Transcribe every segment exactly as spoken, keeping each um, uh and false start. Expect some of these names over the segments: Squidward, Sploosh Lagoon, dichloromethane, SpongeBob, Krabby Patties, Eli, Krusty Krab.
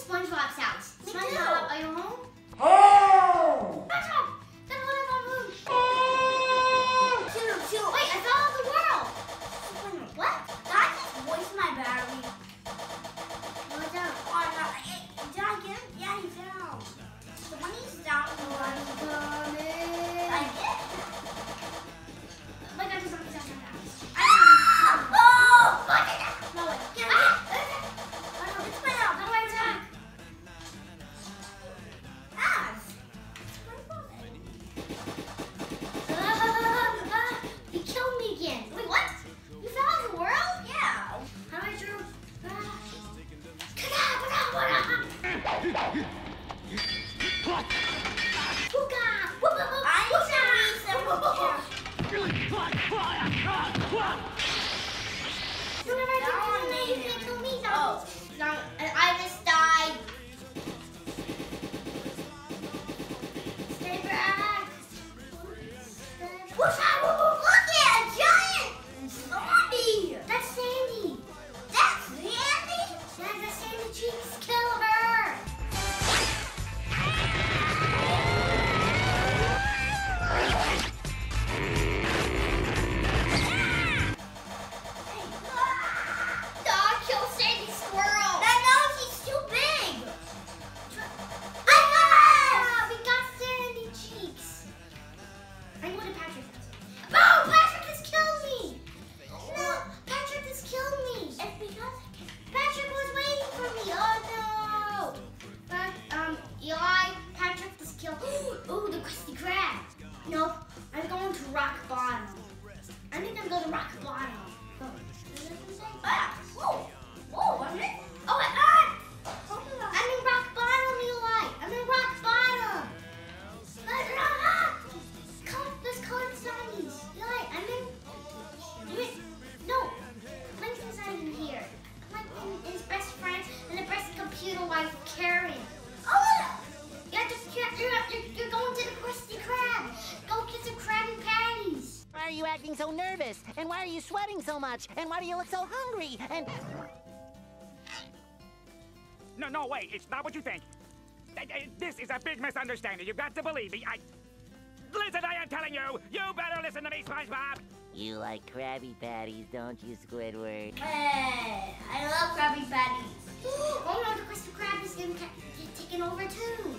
SpongeBob sounds. Me SpongeBob, too. Are you home? Oh! SpongeBob! That's what I thought it was. Oh! Shoot, shoot. Wait, I fell out of the world. What? Did I just waste my battery? No, it's down. Oh, no. Did I get him? Yeah, he's down. So when he's down, the line's coming. I did. Oh my God, there's something down there now. Ah! Oh! What did that? No, wait. Get him. Ah! So nervous, and why are you sweating so much, and why do you look so hungry? And no, no, wait, it's not what you think. This is a big misunderstanding. You've got to believe me. I listen, I am telling you, you better listen to me, SpongeBob. You like Krabby Patties, don't you, Squidward? Hey, I love Krabby Patties. Oh no, the Krusty Krab is gonna get taken over too.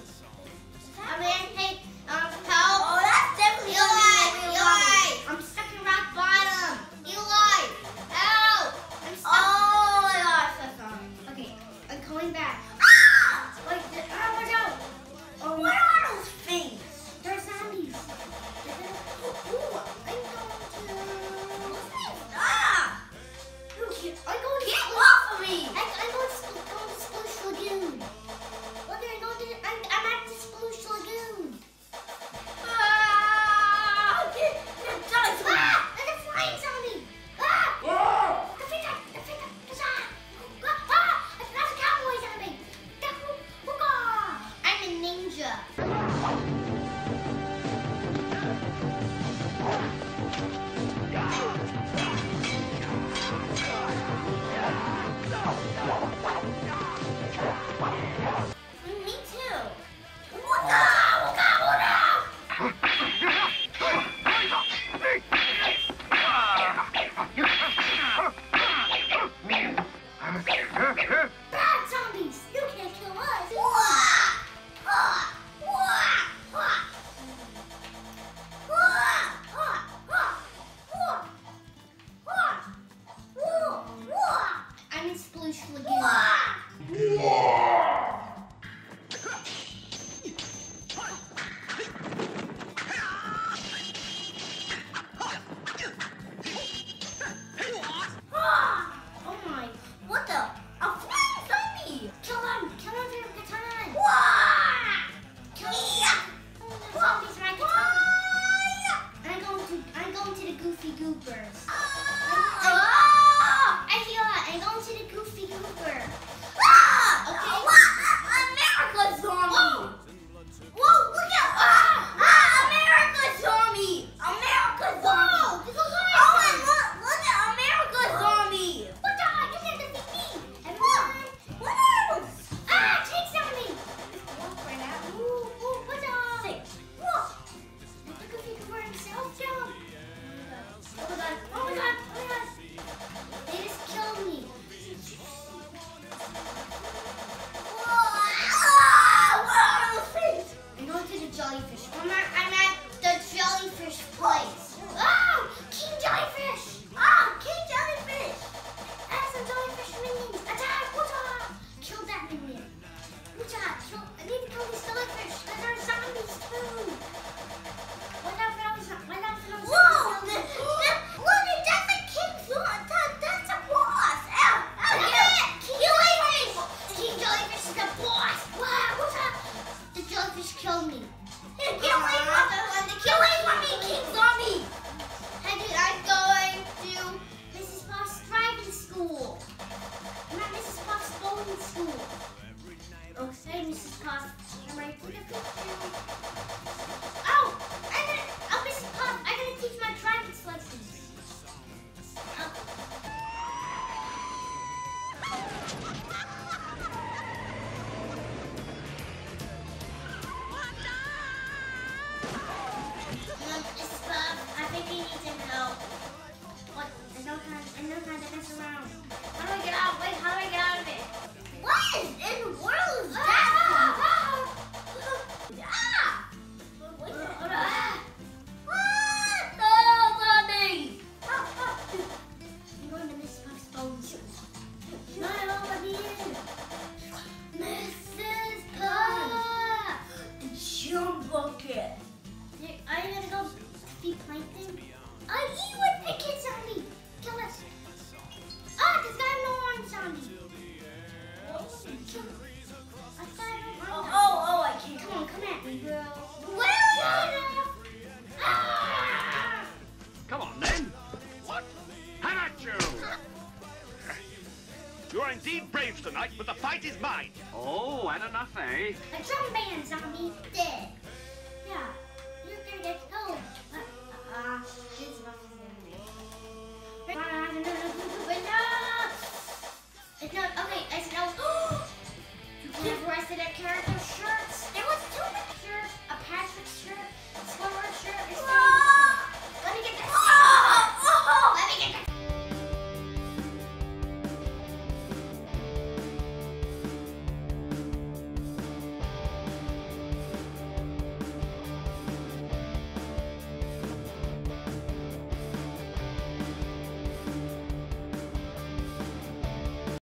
I mean, hey, um, help! Oh, that's definitely Eli. Eli, I'm stuck. Rock bottom! Eli! Ow! I'm stuck! Oh my gosh, that's wrong. Okay, I'm coming back. Ah! Like, ah, watch out! Oh, what are those things? They're zombies. Ooh, I'm going to... Ah! I'm going to... Get off of me! I, I'm going to go to Sploosh Lagoon. Well, there, I'm, going to... I'm, I'm at the Sploosh Lagoon. You are indeed brave tonight, but the fight is mine. Oh, had enough, eh? A drum band zombie dead. Yeah, you're gonna get killed. Uh, uh, uh, it's not